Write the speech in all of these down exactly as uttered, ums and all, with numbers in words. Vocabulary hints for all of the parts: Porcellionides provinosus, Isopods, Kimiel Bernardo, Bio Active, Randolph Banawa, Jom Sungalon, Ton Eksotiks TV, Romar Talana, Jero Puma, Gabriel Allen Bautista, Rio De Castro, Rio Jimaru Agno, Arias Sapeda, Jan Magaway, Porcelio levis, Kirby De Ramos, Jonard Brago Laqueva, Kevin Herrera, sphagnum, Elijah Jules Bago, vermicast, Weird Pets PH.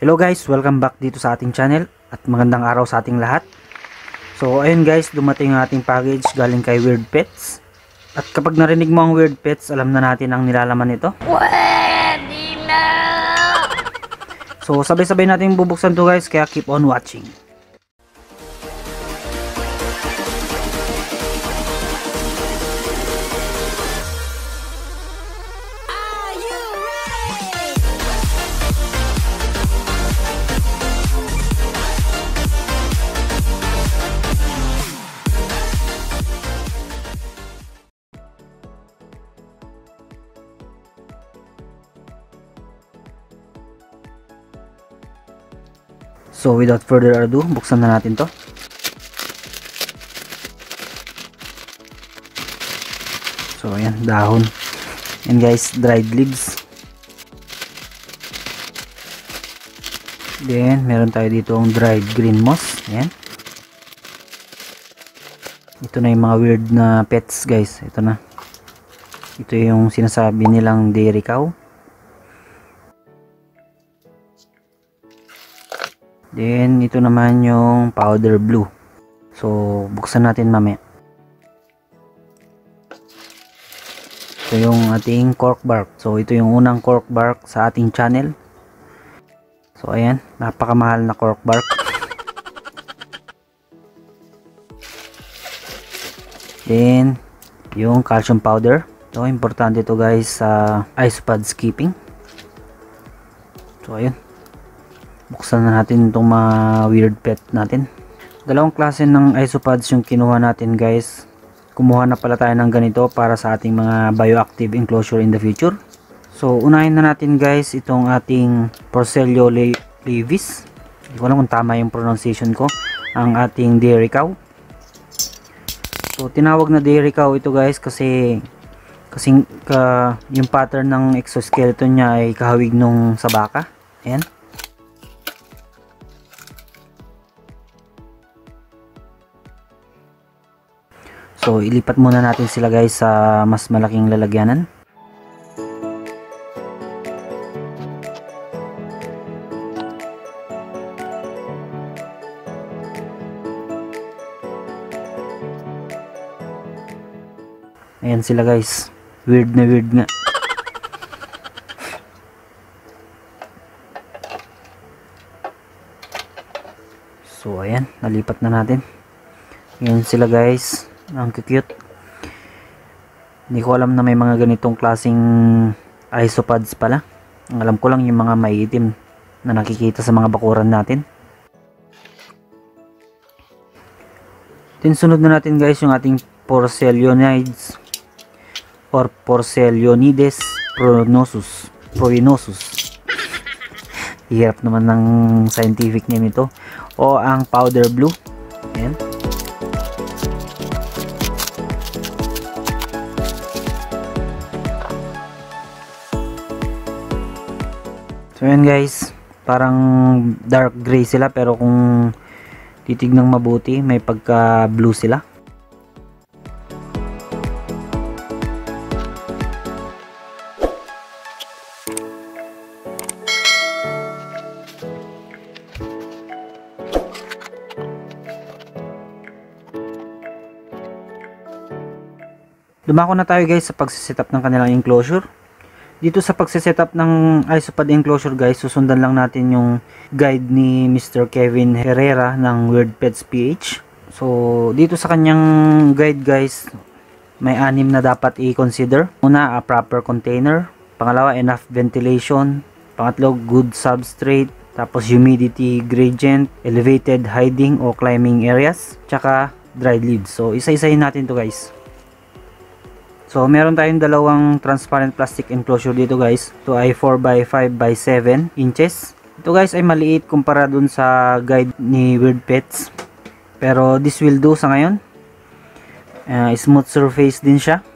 Hello guys, welcome back dito sa ating channel at magandang araw sa ating lahat. So ayun guys, dumating ang ating package galing kay Weird Pets. At kapag narinig mo ang Weird Pets, alam na natin ang nilalaman nito. Pwede na! So sabay-sabay natin bubuksan to guys, kaya keep on watching. So without further ado, buksan na natin to. So ayan, dahon. And guys, dried leaves. Then meron tayo dito ang dried green moss. Ayan. Ito na yung mga weird na pets guys. Ito na. Ito yung sinasabi nilang dairy cow. Then, ito naman yung powder blue. So, buksan natin mamaya. Ito yung ating cork bark. So, ito yung unang cork bark sa ating channel. So, ayan. Napakamahal na cork bark. Then, yung calcium powder. So, importante ito guys sa uh, isopods keeping. So, ayan. Buksan na natin itong mga weird pet natin. Dalawang klase ng isopods yung kinuha natin guys. Kumuha na pala tayo ng ganito para sa ating mga bioactive enclosure in the future. So unahin na natin guys itong ating Porcelio levis. Hindi ko alam kung tama yung pronunciation ko. Ang ating dairy cow. So tinawag na dairy cow ito guys kasi kasing, ka, yung pattern ng exoskeleton niya ay kahawig nung sa baka. Ayan. So, ilipat muna natin sila guys sa mas malaking lalagyanan. Ayan sila guys. Weird na weird nga. So, ayan. Nalipat na natin. Ayan sila guys. Ang cute. Hindi ko alam na may mga ganitong klaseng isopods pala. Ang alam ko lang yung mga maiitim na nakikita sa mga bakuran natin. Then sunod na natin guys yung ating porcellionides or porcellionides provinosus. Provinosus. Hirap naman ng scientific name ito. O ang powder blue. Ayan. So yan guys, parang dark gray sila pero kung titignan mabuti may pagka blue sila. Dumako na tayo guys sa pagsisetup ng kanilang enclosure. Dito sa pagse-setup ng isopod enclosure guys, susundan lang natin yung guide ni Mister Kevin Herrera ng Weird Pets P H. So, dito sa kanyang guide guys, may anim na dapat i-consider. Una, a proper container. Pangalawa, enough ventilation. Pangatlo, good substrate. Tapos, humidity gradient, elevated hiding o climbing areas. Tsaka, dried leaves. So, isa-isahin natin to guys. So, meron tayong dalawang transparent plastic enclosure dito guys. Ito ay four by five by seven inches. Ito guys ay maliit kumpara dun sa guide ni Weird Pets. Pero this will do sa ngayon. Uh, smooth surface din siya.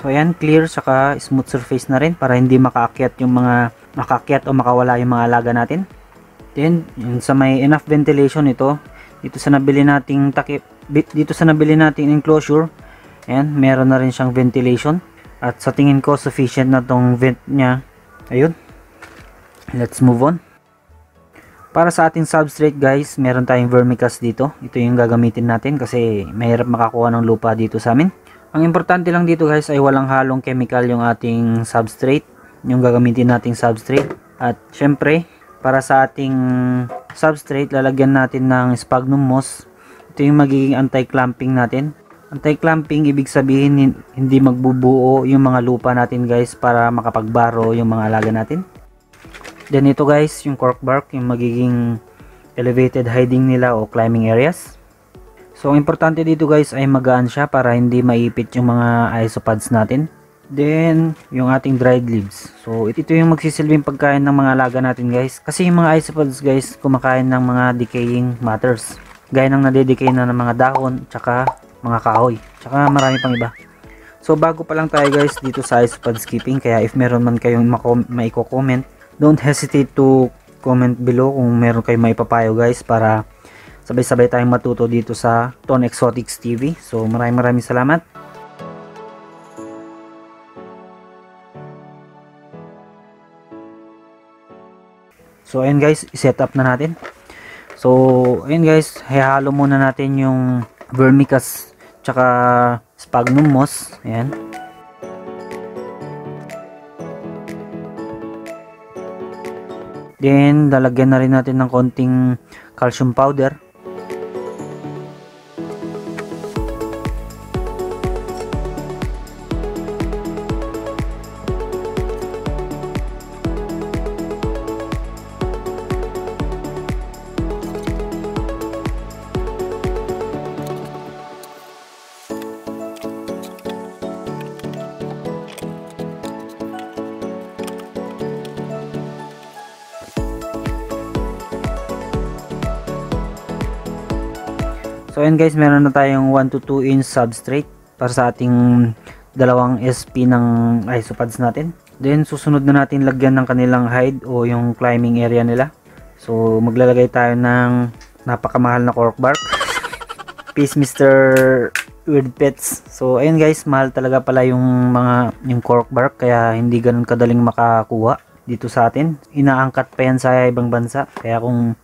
So, ayan, clear saka smooth surface na rin para hindi makaakyat yung mga makaakyat o makawala yung mga alaga natin. Then, sa may enough ventilation ito, dito sa nabili nating takip, dito sa nabili nating enclosure, ayan, meron na rin siyang ventilation. At sa tingin ko, sufficient na tong vent niya. Ayun. Let's move on. Para sa ating substrate guys, meron tayong vermicast dito. Ito yung gagamitin natin kasi mahirap makakuha ng lupa dito sa amin. Ang importante lang dito guys ay walang halong chemical yung ating substrate, yung gagamitin nating substrate. At syempre, para sa ating substrate, lalagyan natin ng sphagnum moss. Ito yung magiging anti-clumping natin. Anti-clumping, ibig sabihin hindi magbubuo yung mga lupa natin guys para makapagbaro yung mga alaga natin. Then ito guys, yung cork bark, yung magiging elevated hiding nila o climbing areas. So ang importante dito guys ay magaan siya para hindi maipit yung mga isopods natin. Then yung ating dried leaves. So ito, ito yung magsisilbing pagkain ng mga alaga natin guys. Kasi yung mga isopods guys kumakain ng mga decaying matters. Gaya ng nadedecay na ng mga dahon, tsaka mga kahoy, tsaka marami pang iba. So bago pa lang tayo guys dito sa isopods keeping. Kaya if meron man kayong maiko-comment, don't hesitate to comment below kung meron kayong maipapayo guys para sabay-sabay tayong matuto dito sa Ton Eksotiks T V. So maraming maraming salamat. So ayun guys, i-set up na natin. So ayun guys, hihalo muna natin yung vermicast tsaka sphagnum moss. Ayan. Then, lalagyan na rin natin ng konting calcium powder. So ayan guys, meron na tayong one to two inch substrate para sa ating dalawang S P ng isopods natin. Then susunod na natin lagyan ng kanilang hide o yung climbing area nila. So maglalagay tayo ng napakamahal na cork bark. Peace Mister Weird Pets. So ayan guys, mahal talaga pala yung mga yung cork bark kaya hindi ganun kadaling makakuha dito sa atin. Inaangkat pa yan sa ibang bansa. Kaya kung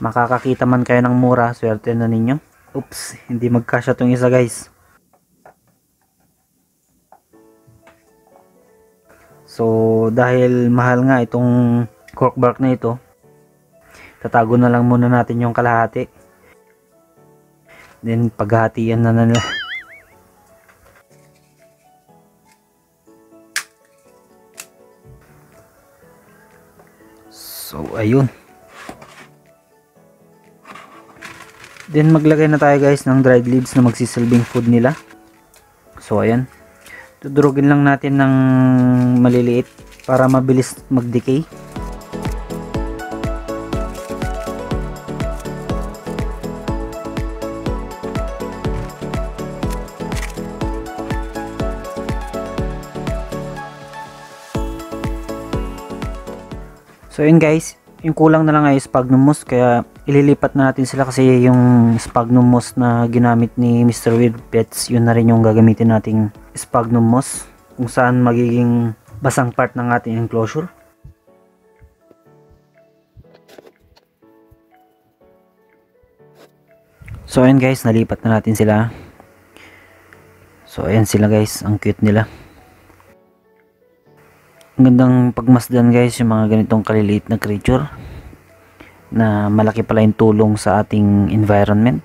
makakakita man kayo ng mura, swerte na ninyo. Oops, hindi magkasya tong isa guys. So dahil mahal nga itong cork bark na ito, tatago na lang muna natin yung kalahati. Then paghatian na na nila. So ayun. Then maglagay na tayo guys ng dried leaves na magsisilbing food nila. So ayan, tudurugin lang natin ng maliliit para mabilis mag-decay. So ayan guys, yung kulang na lang ay sphagnum moss kaya ililipat na natin sila kasi yung sphagnum moss na ginamit ni Mister Weird Pets, yun na rin yung gagamitin nating sphagnum moss kung saan magiging basang part ng ating enclosure. So ayan guys, nalipat na natin sila. So ayan sila guys, ang cute nila. Ang gandang pagmasdan guys yung mga ganitong kaliliit na creature na malaki pala yung tulong sa ating environment.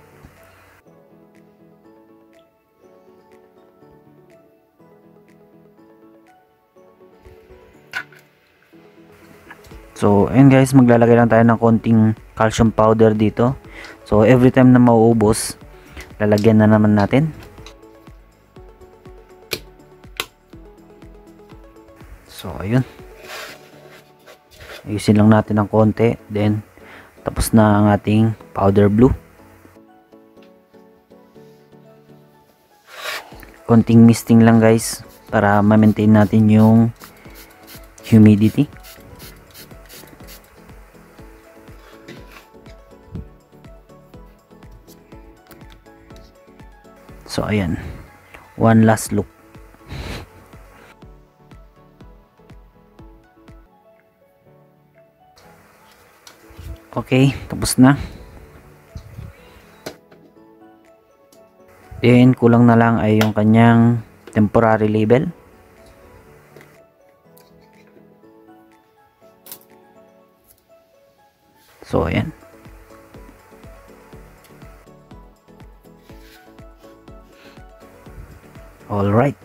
So ayun guys, maglalagay lang tayo ng konting calcium powder dito. So every time na mauubos, lalagyan na naman natin. So ayun, ayusin lang natin ng konti, then tapos na ang ating powder blue. Konting misting lang guys para ma-maintain natin yung humidity. So ayan, one last look. Okay, tapos na. Then kulang na lang ay yung kanyang temporary label. So ayan. All right.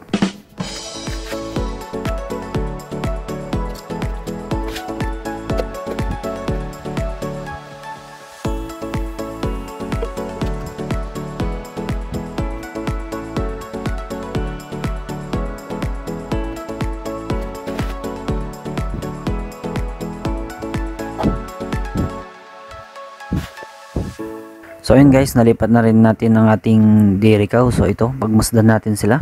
So ayun guys, nalipat na rin natin ang ating dairy cow. So ito, pagmasdan natin sila.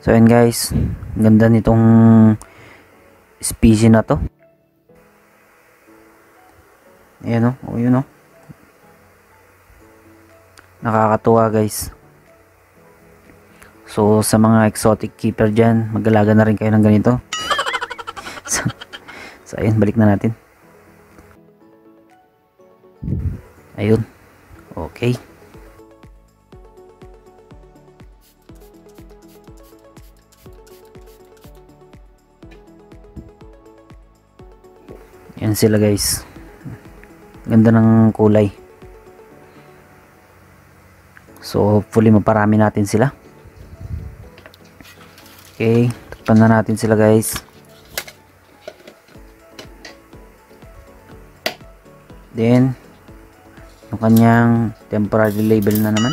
So ayun guys, ganda nitong species na to. Ayan o, o yun o. Nakakatuwa guys. So sa mga exotic keeper dyan, mag-alaga na rin kayo ng ganito. So, so ayun, balik na natin. Ayun. Okay. Yan sila guys. Ganda ng kulay. So hopefully maparami natin sila. Okay, tapan na natin sila guys. Then yung kanyang temporary label na naman.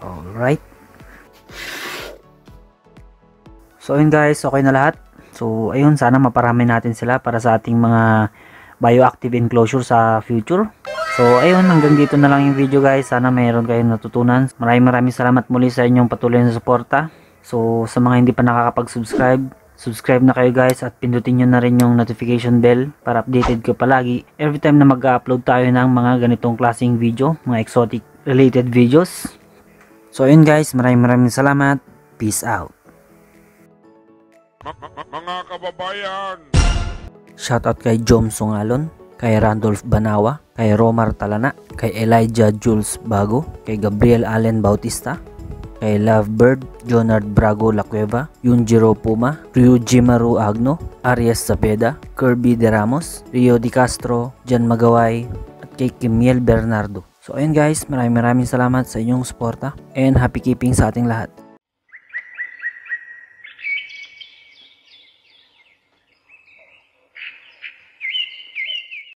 Alright. So yun guys, okay na lahat. So ayun, sana maparami natin sila para sa ating mga bioactive enclosure sa future. So ayun, hanggang dito na lang yung video guys. Sana mayroon kayong natutunan. Maraming maraming salamat muli sa inyong patuloy na suporta. So, sa mga hindi pa nakakapag-subscribe, subscribe na kayo guys at pindutin nyo na rin yung notification bell para updated kayo palagi every time na mag-upload tayo ng mga ganitong klaseng video, mga exotic related videos. So, ayun guys, maraming maraming salamat. Peace out. Mga kababayan! Shoutout kay Jom Sungalon, kay Randolph Banawa, kay Romar Talana, kay Elijah Jules Bago, kay Gabriel Allen Bautista, kay Lovebird, Jonard Brago Laqueva, Jero Puma, Rio Jimaru Agno, Arias Sapeda, Kirby De Ramos, Rio De Castro, Jan Magaway, at kay Kimiel Bernardo. So ayun guys, maraming maraming salamat sa inyong suporta and happy keeping sa ating lahat.